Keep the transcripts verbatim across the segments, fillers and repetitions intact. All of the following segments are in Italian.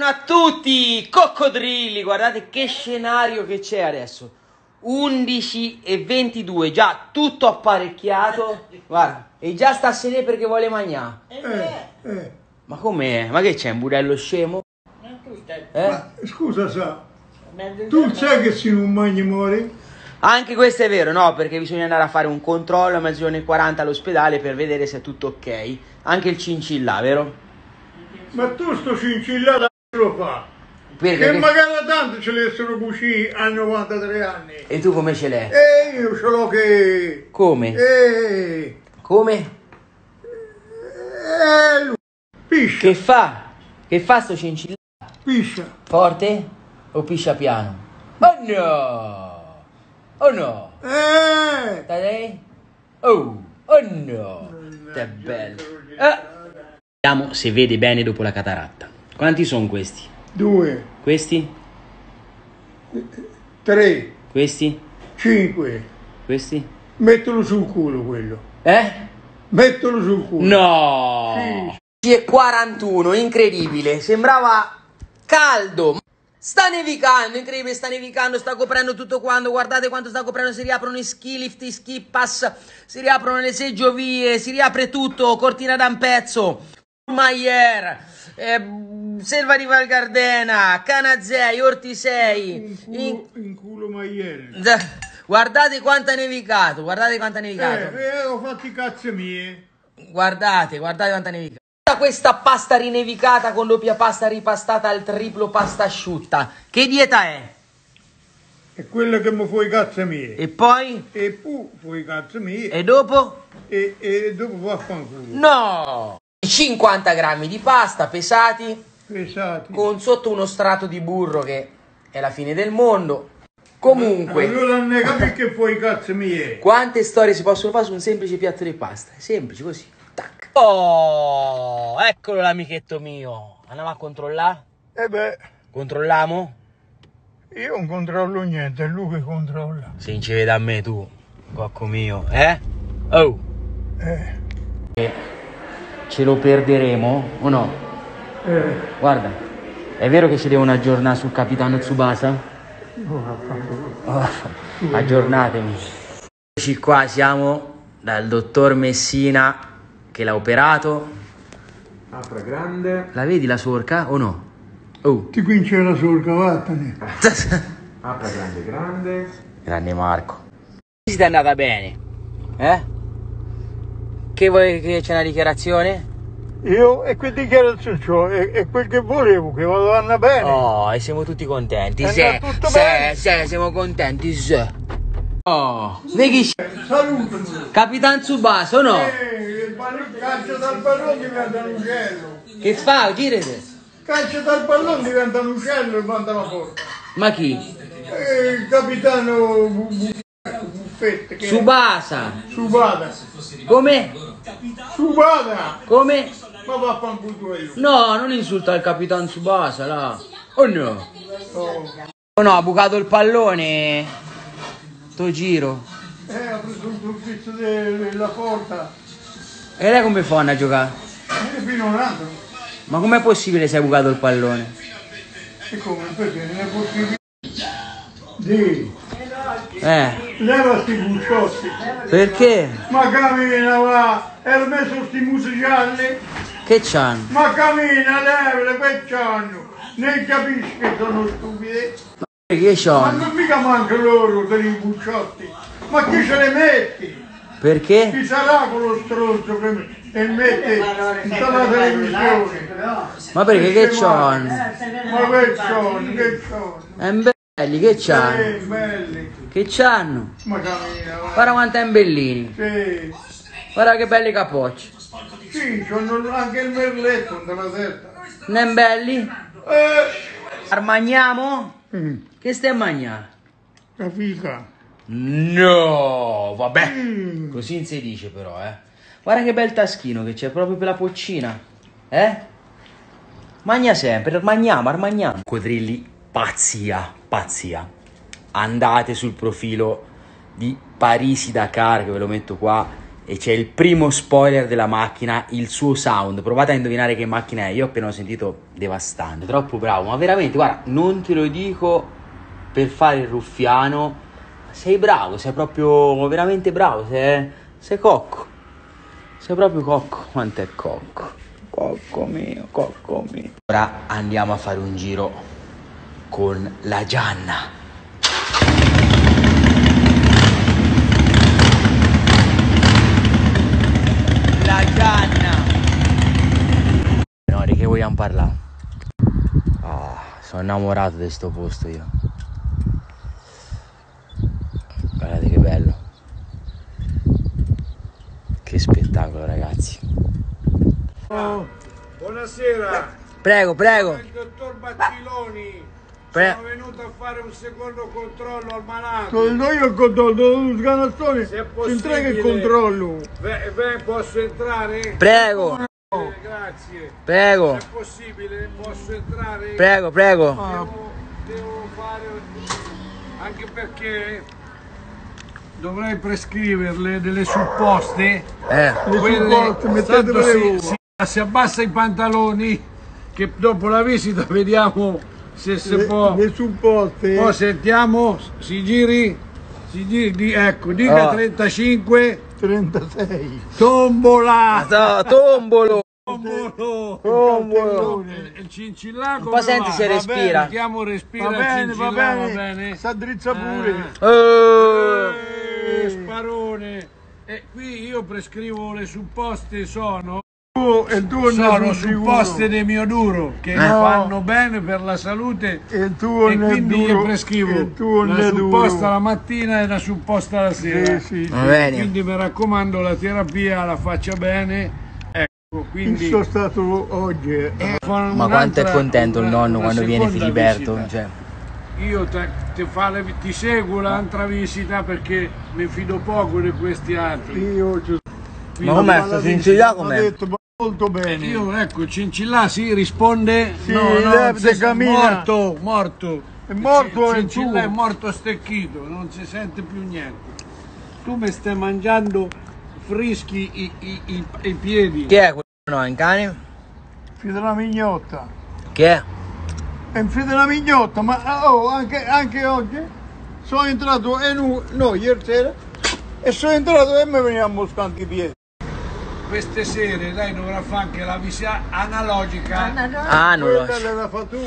Buongiorno a tutti, coccodrilli, guardate che scenario che c'è adesso, undici e ventidue, già tutto apparecchiato, guarda, e già sta a sedere perché vuole mangiare. Eh, eh. Ma com'è? Ma che c'è, un budello scemo? Eh? Ma, scusa, sa, tu sai che se non mangi muori? Anche questo è vero, no, perché bisogna andare a fare un controllo a mezz'ora e quaranta all'ospedale per vedere se è tutto ok, anche il cincillà, vero? Ma tu sto cincillà da lo fa? Perché? Che magari tanto ce l'essero cuciti a novantatré anni. E tu come ce l'hai? E io ce l'ho che... Come? E... Come? E... lui... Piscia. Che fa? Che fa sto cincillà? Piscia. Forte? O piscia piano? Oh no! Oh no! Eh! Tadei? Oh! Oh no! Che bello! Eh! Vediamo se vede bene dopo la cataratta. Quanti sono questi? Due. Questi? Tre. Questi? Cinque. Questi? Mettilo sul culo quello. Eh? Mettilo sul culo. No! Sì. quarantuno, incredibile. Sembrava caldo. Sta nevicando, incredibile, sta nevicando, sta coprendo tutto quanto, guardate quanto sta coprendo, si riaprono i ski lift, i ski pass, si riaprono le seggiovie, si riapre tutto, Cortina d'Ampezzo, Maier, eh, Selva di Valgardena, Canazzei, Ortisei. In, in... in culo Maier. Guardate quanto ha nevicato, guardate quanto ha nevicato. Eh, eh, ho fatto i cazzi mie. Guardate, guardate quanto ha nevicato. Questa pasta rinevicata con doppia pasta ripastata al triplo pasta asciutta. Che dieta è? È quella che mi fa i cazzi miei. E poi? E poi fa i cazzi miei. E dopo? E, e dopo fa fanculo. No! cinquanta grammi di pasta pesati, pesati con sotto uno strato di burro che è la fine del mondo. Comunque, allora non capisco che poi i cazzi miei. Quante storie si possono fare su un semplice piatto di pasta? È semplice così. Tac. Oh, eccolo l'amichetto mio. Andiamo a controllare? Eh beh, controlliamo? Io non controllo niente, è lui che controlla. Se non ci vedi a me tu, cocco mio, eh? Oh. Eh. eh. Ce lo perderemo o no? Eh. Guarda, è vero che ci devono aggiornare sul capitano Tsubasa? Oh, aggiornatemi. Eccoci qua, siamo dal dottor Messina che l'ha operato. Apra grande. La vedi la sorca o no? Oh. Ti quince la sorca, vattene. Apra grande, grande. Grande Marco. Si è andata bene, eh? Che vuoi che c'è una dichiarazione? Io e quel dichiarazione c'ho, è, è quel che volevo, che vada bene. Oh, e siamo tutti contenti, se, tutto se, bene. se, siamo contenti, se. Oh, sì. Salutami. Capitan Tsubasa, no? Eh, calcio dal pallone diventa un uccello. Che fa? Girete. Calcio dal pallone diventa un uccello e manda la porta. Ma chi? Eh, il capitano... Tsubasa. Tsubasa. Come? Tsubasa. Come? Ma vaffanculo io. No, non insulta il capitano Tsubasa là. Oh no. Oh, oh no, ha bucato il pallone. Sto giro. Eh, ha preso un pezzo della porta. E lei come fa a giocare? Eh, fino a un altro. Ma com'è possibile se hai bucato il pallone? E come? Perché non è possibile. Dì. Eh. Leva sti cucciotti. Perché? Ma cammina va. E messo sti musiciali. Che c'hanno? Ma cammina, leva, che c'hanno? Ne capisci che sono stupidi. Ma che c'hanno? Ma non mica manca loro per i cucciotti. Ma chi ce le metti? Perché? Chi sarà quello stronzo che me e mette la televisione? Ma perché che c'hanno? Ma che c'hanno? Che c'hanno? Belli, che c'hanno? Sì, belli. Che c'hanno? Ma cammina, guarda quanti imbellini. Sì. Guarda che belli capocci. Sì, c'hanno anche il merletto della testa. Non è belli? Eh. Armagniamo? Mm. Che stai a mangiare? La fica. No, vabbè. Mm. Così non si dice però, eh. Guarda che bel taschino che c'è proprio per la poccina. Eh? Magna sempre, armagniamo, armagniamo. Quadrilli. Pazzia, pazzia. Andate sul profilo di Parisi-Dakar, che ve lo metto qua, e c'è il primo spoiler della macchina, il suo sound. Provate a indovinare che macchina è. Io appena ho sentito, devastante, troppo bravo, ma veramente, guarda, non te lo dico per fare il ruffiano, sei bravo, sei proprio veramente bravo, sei, sei cocco, sei proprio cocco. Quanto è cocco, cocco mio, cocco mio. Ora andiamo a fare un giro con la Gianna. No, di che vogliamo parlare? Oh, sono innamorato di sto posto io. Guardate che bello. Che spettacolo, ragazzi. Oh, buonasera. Prego, prego. Sono il dottor Battiloni. Pre- sono venuto a fare un secondo controllo al malato. Io il controllo, sganazzone. Se entrega il controllo. Beh, beh, posso entrare? Prego. Oh. Grazie. Prego. Se è possibile, posso entrare? Prego, prego. Devo, devo fare, anche perché dovrei prescriverle delle supposte. Eh. Le supposte, mettetele. Si, si abbassa i pantaloni, che dopo la visita vediamo. Se si le, può, le supposte. Poi sentiamo, si giri, si giri, di, ecco, dica oh. trentacinque, trentasei, tombola, no, tombolo, tombolo, tombolo, il, il cincillaco, poi senti se respira, mettiamo respira, va bene, va bene, va bene, si addrizza pure, ah. eh. Eh, sparone, e qui io prescrivo le supposte, sono... E tu sono supposte di mio duro che no. fanno bene per la salute e, tu e quindi duro. Io prescrivo tu la supposta duro. La mattina e la supposta la sera, sì, sì, sì. Quindi mi raccomando, la terapia la faccia bene, ecco, quindi sono stato oggi eh. ma quanto è contento il nonno quando viene Filiberto, cioè. Io te, te fa le, ti seguo l'altra visita perché ne fido poco di questi altri. Io ci... ma com'è sto cincillà, com'è? Molto bene. Io ecco, Cincillà si sì, risponde. Sì, no, no, si cammina. Morto, morto. È morto il Cincillà, è morto stecchito, non si sente più niente. Tu mi stai mangiando freschi i, i, i, i piedi. Che è quello? No, in cane? Fidela mignotta. Che è? È fidela mignotta, ma oh, anche, anche oggi sono entrato e nu, no, ieri sera e sono entrato e mi venivano moscando i piedi. Queste sere lei dovrà fare anche la visita analogica. Analogica.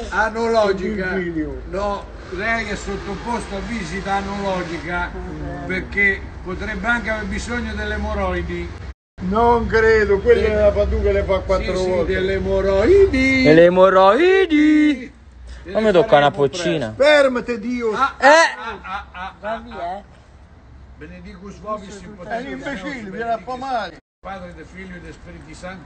Analogica. No, lei è sottoposta a visita analogica perché potrebbe anche aver bisogno delle emorroidi. Non credo, quella è la Fatu che le fa quattro sì, volte. Sì, delle emorroidi. Delle emorroidi. Non mi tocca una poccina. Fermate, Dio. Ah, eh. Ah, ah, ah, ah, ah. Benedico Svovi si potrebbe. È un imbecille, vi raccomando. Padre, del Figlio e del Spirito Santo.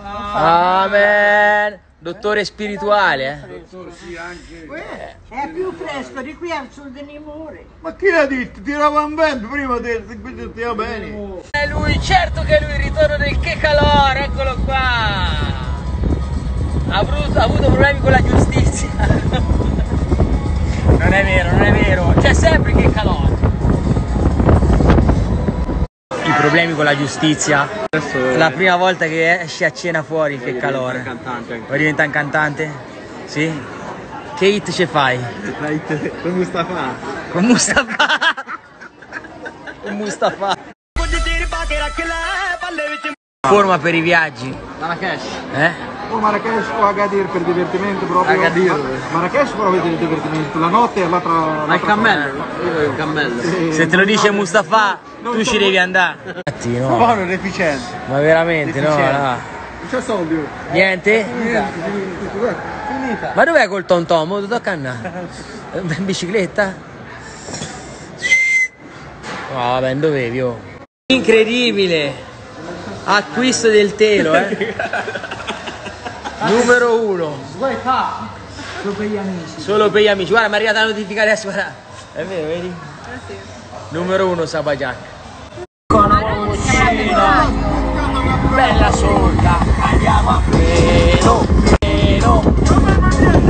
Ah, amen. Dottore spirituale, eh? Dottore, sì, anche. Beh, è più fresco di qui al sud di Nimore. Ma chi l'ha detto? Tirava un vento prima del seguito, stiamo bene. È lui, certo che è lui, il ritorno del Che Calore, eccolo qua. Ha avuto, ha avuto problemi con la giustizia. Non è vero, non è vero. C'è sempre Che Calore. Problemi con la giustizia. È la prima volta che esce a cena fuori, che calore. Vuoi diventare un cantante? Sì? Che hit ce fai? La hit con Mustafa. Con Mustafa. Con Mustafa. Forma per i viaggi. Marrakesh. Eh? O Marrakesh o Agadir per divertimento proprio. Agadir. Marrakesh proprio per divertimento. La notte è l'altra. Ma la il cammello. Io il cammello. Sì. Se te lo dice Mustafa. Tu ci devi andare. No. Ma non è efficiente. Ma veramente no, no. Non c'è soldi. Niente? Niente. Finita. Ma dov'è col Tom Tom? Dove tocca andare? In bicicletta? No, ben dovevi, oh. Incredibile. Acquisto del telo, eh. Numero uno. Solo per gli amici. Solo per gli amici. Guarda, mi è arrivata la notifica adesso, guarda. È vero, vedi? Numero uno, Sabajac. Conoscila, bella solda, andiamo a pelo, pelo.